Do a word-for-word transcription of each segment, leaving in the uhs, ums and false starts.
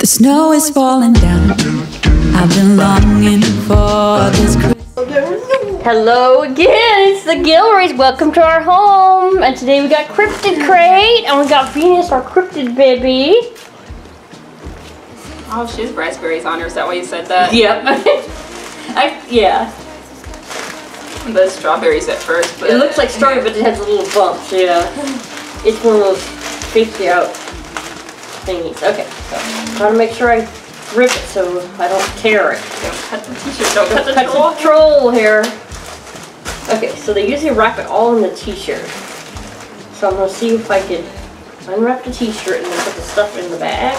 The snow is falling down. I've been longing for this Christmas. Hello again, it's the Gilleries. Welcome to our home. And today we got Cryptid Crate, and we got Venus, our Cryptid baby. Oh, she has raspberries on her, is that why you said that? Yep. I, yeah. The strawberries at first, but... It looks like strawberry, but it has a little bump, so yeah. It's one of those faked out thingies. Okay, so I want to make sure I rip it so I don't tear it. Don't cut the t-shirt, don't, don't cut, cut the troll. troll here. Okay, so they usually wrap it all in the t-shirt. So I'm going to see if I can unwrap the t-shirt and then put the stuff in the bag.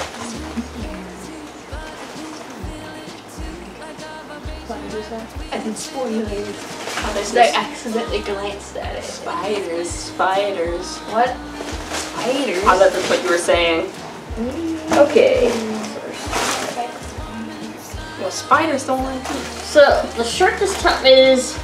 I didn't spoil you later. I accidentally glanced at it. Spiders, spiders. What? Spiders? Oh, that's what you were saying. Okay. Well, spiders don't like me. So, the shirt this time is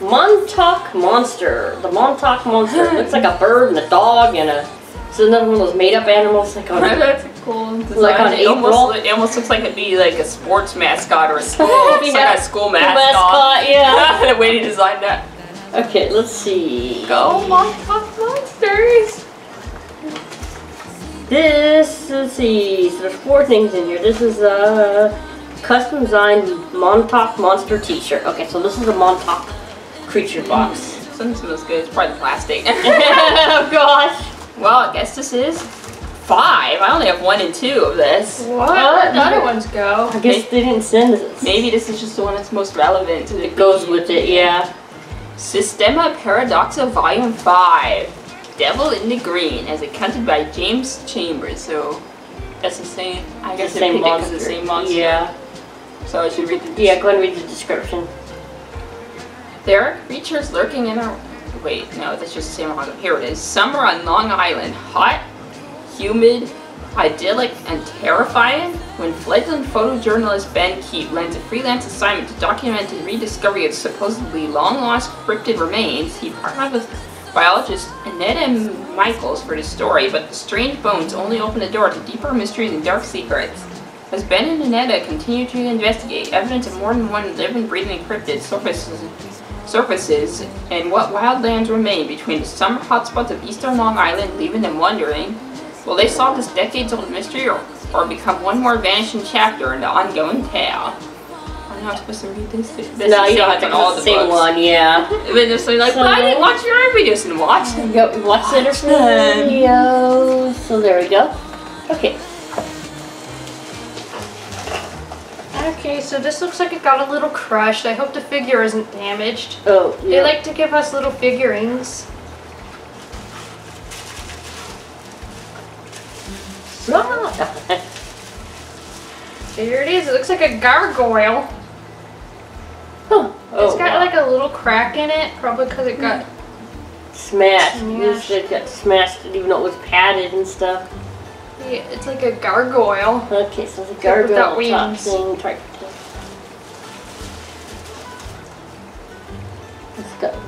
Montauk Monster. The Montauk Monster. It looks like a bird and a dog and a... It's another one of those made-up animals like on That's a cool design. Like on it, almost, it almost looks like it'd be like a sports mascot or a school, it's yeah. like a school mascot. mascot yeah. The way to design that. Okay, let's see. Go Montauk Monsters. This, let's see. So there's four things in here. This is a custom designed Montauk Monster T-shirt. Okay, so this is a Montauk creature box. Something smells good. It's probably plastic. Oh gosh. Well, I guess this is five. I only have one and two of this. What? Where'd the other ones go? I guess they didn't send us. Maybe this is just the one that's most relevant. To the it goes with it, yeah. Systema Paradoxa Volume five. Devil in the Green, as accounted by James Chambers. So, that's the same. I guess the same monster. It the same monster. Yeah. So I should read the description. Yeah, go ahead and read the description. There are creatures lurking in our... Wait, no, that's just the same one. Here it is. Summer on Long Island. Hot, humid, idyllic, and terrifying. When fledgling photojournalist Ben Keefe lands a freelance assignment to document the rediscovery of supposedly long-lost cryptid remains, he partnered with biologist Aneta Michaels for the story, but the strange bones only open the door to deeper mysteries and dark secrets. As Ben and Aneta continue to investigate, evidence of more than one living, breathing cryptid surfaces surfaces and what wildlands remain between the summer hotspots of eastern Long Island, leaving them wondering, will they solve this decades-old mystery or, or become one more vanishing chapter in the ongoing tale? I'm not supposed to read this. this no, you don't have to read the same one, yeah. And then just like, so, well, I didn't watch your videos and watch them. Yep, watch the videos. So there we go. Okay. Okay, so this looks like it got a little crushed. I hope the figure isn't damaged. Oh, yeah. They like to give us little figurines. There it is. It looks like a gargoyle. Huh. Oh, it's got wow. like a little crack in it, probably because it got smashed. smashed. It got smashed, even though it was padded and stuff. Yeah, it's like a gargoyle. Okay, so it's a gargoyle top thing. It's got a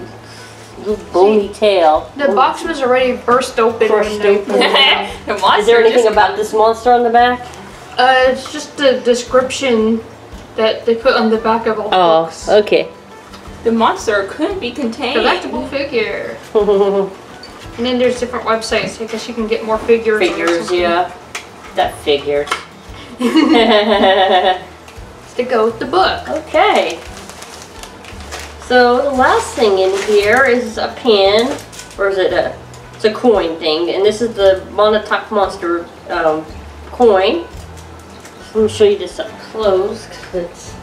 little bony See, tail. The Ooh. box was already burst open. Burst open. The monster Is there anything about this monster on the back? Uh, it's just the description that they put on the back of all oh, books. Oh, okay. The monster couldn't be contained. Collectible figure. And then there's different websites. I guess you can get more figures. Figures, yeah. That figure. It's to go with the book. Okay. So the last thing in here is a pin, or is it a? It's a coin thing, and this is the Montauk Monster um, coin. Let me show you this up close. Cause it's.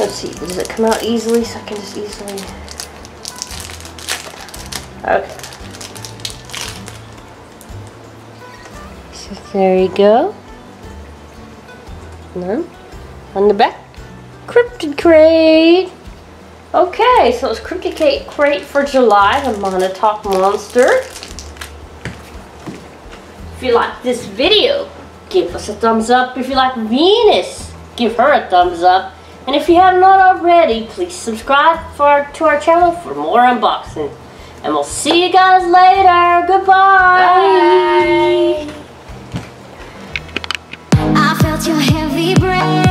Let's see. Does it come out easily? So I can just easily. Okay. So there you go. And then on the back, Cryptid Crate. Okay, so it's Cryptid Crate for July, the Montauk Monster. If you like this video, give us a thumbs up. If you like Venus, give her a thumbs up. And if you have not already, please subscribe for our, to our channel for more unboxing. And we'll see you guys later. Goodbye. Bye. your heavy breath.